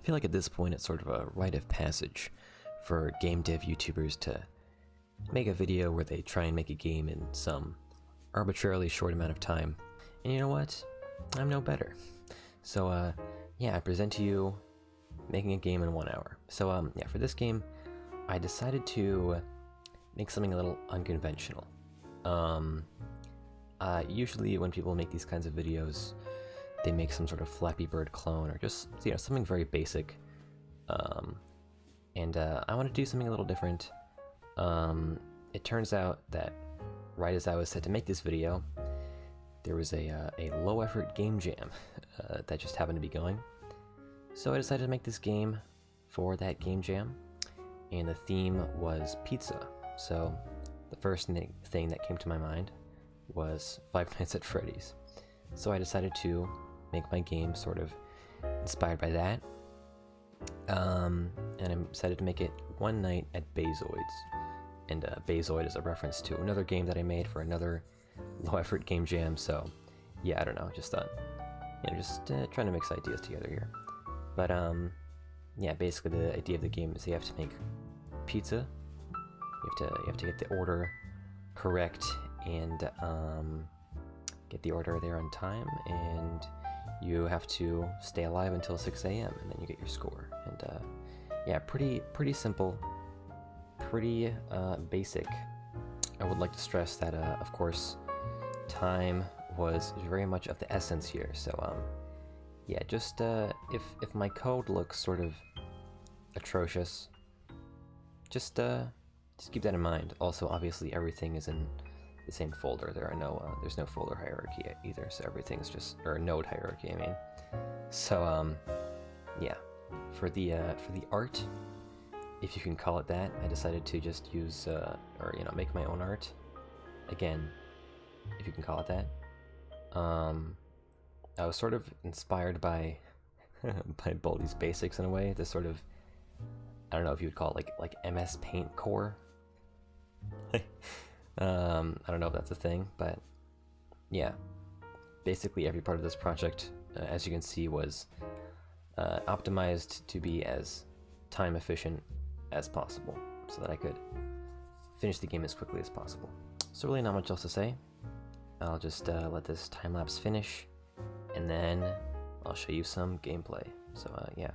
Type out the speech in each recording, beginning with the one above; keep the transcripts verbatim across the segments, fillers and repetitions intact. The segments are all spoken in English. I feel like at this point it's sort of a rite of passage for game dev YouTubers to make a video where they try and make a game in some arbitrarily short amount of time. And you know what? I'm no better. So uh, yeah, I present to you making a game in one hour. So um, yeah, for this game, I decided to make something a little unconventional. Um, uh, usually when people make these kinds of videos, they make some sort of Flappy Bird clone or just, you know, something very basic. Um, and uh, I want to do something a little different. Um, it turns out that right as I was set to make this video, there was a, uh, a low-effort game jam uh, that just happened to be going. So I decided to make this game for that game jam, and the theme was pizza. So the first thing that came to my mind was Five Nights at Freddy's. So I decided to make my game sort of inspired by that, um, and I decided to make it One Night at Bazoid's. And uh, Bazoid is a reference to another game that I made for another low-effort game jam. So yeah, I don't know, just thought, you know, just uh, trying to mix ideas together here. But um, yeah, basically the idea of the game is you have to make pizza. You have to you have to get the order correct and um, get the order there on time, and you have to stay alive until six A M and then you get your score. And uh, yeah, pretty pretty simple, pretty uh, basic. I would like to stress that, uh, of course, time was very much of the essence here. So um, yeah, just uh, if if my code looks sort of atrocious, just uh. Just keep that in mind. Also, obviously, everything is in the same folder. There are no, uh, there's no folder hierarchy either. So everything's just, or node hierarchy, I mean. So, um, yeah. For the uh, for the art, if you can call it that, I decided to just use, uh, or you know, make my own art. Again, if you can call it that. Um, I was sort of inspired by by Baldi's Basics in a way. This sort of, I don't know if you would call it like like M S Paint core. um, I don't know if that's a thing, but yeah, basically every part of this project, uh, as you can see, was uh, optimized to be as time efficient as possible so that I could finish the game as quickly as possible. So really not much else to say. I'll just uh, let this time lapse finish, and then I'll show you some gameplay. So uh, yeah.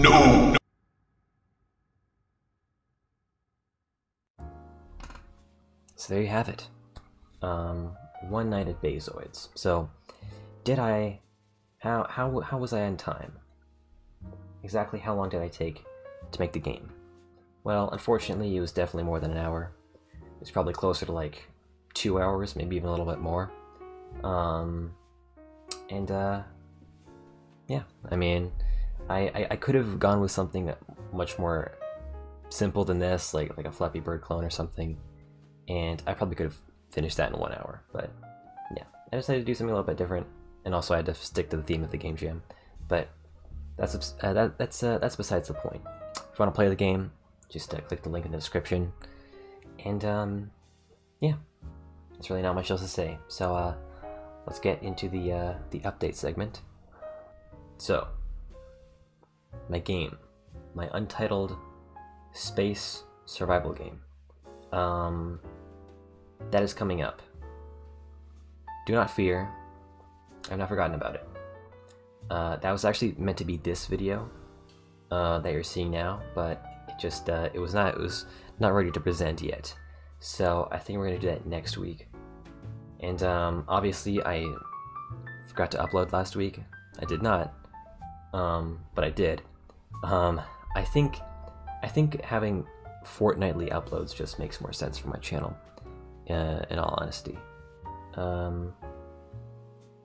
No! So there you have it. Um, One Night at Bazoid's. So, did I... How, how, how was I on time? Exactly how long did I take to make the game? Well, unfortunately, it was definitely more than an hour. It was probably closer to like two hours, maybe even a little bit more. Um, and, uh... Yeah, I mean... I, I could have gone with something much more simple than this, like like a Flappy Bird clone or something, and I probably could have finished that in one hour, but yeah, I decided to do something a little bit different, and also I had to stick to the theme of the game jam, but that's uh, that, that's uh, that's besides the point. If you want to play the game, just uh, click the link in the description, and um, yeah, there's really not much else to say, so uh, let's get into the, uh, the update segment. So... my game my untitled space survival game. Um, that is coming up. Do not fear, I've not forgotten about it. Uh, that was actually meant to be this video uh, that you're seeing now, but it just uh, it was not it was not ready to present yet. So I think we're gonna do that next week. And um, obviously I forgot to upload last week. I did not, um, but I did. Um, I think I think having fortnightly uploads just makes more sense for my channel, uh, in all honesty. Um,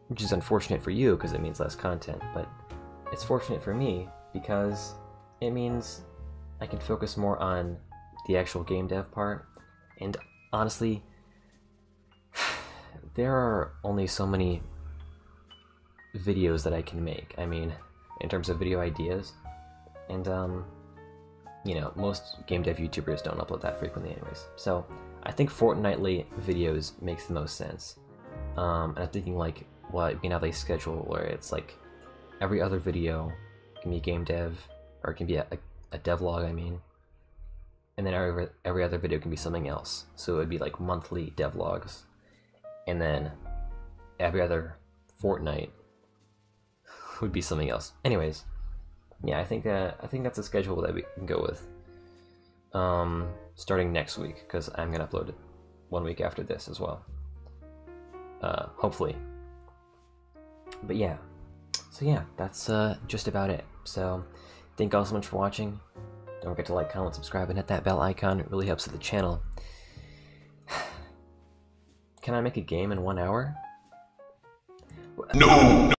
which is unfortunate for you because it means less content, but it's fortunate for me because it means I can focus more on the actual game dev part. And honestly, there are only so many videos that I can make, I mean, in terms of video ideas, and um, you know, most game dev YouTubers don't upload that frequently anyways, so I think fortnightly videos makes the most sense. Um, and I'm thinking like, well, you can have a schedule where it's like every other video can be game dev, or it can be a, a, a devlog, I mean, and then every, every other video can be something else, so it would be like monthly devlogs, and then every other fortnight would be something else. Anyways, yeah, I think that I think that's a schedule that we can go with, um, starting next week, because I'm gonna upload it one week after this as well, uh, hopefully. But yeah, so yeah, that's uh, just about it. So thank you all so much for watching. Don't forget to like, comment, subscribe, and hit that bell icon. It really helps with the channel. Can I make a game in one hour? No.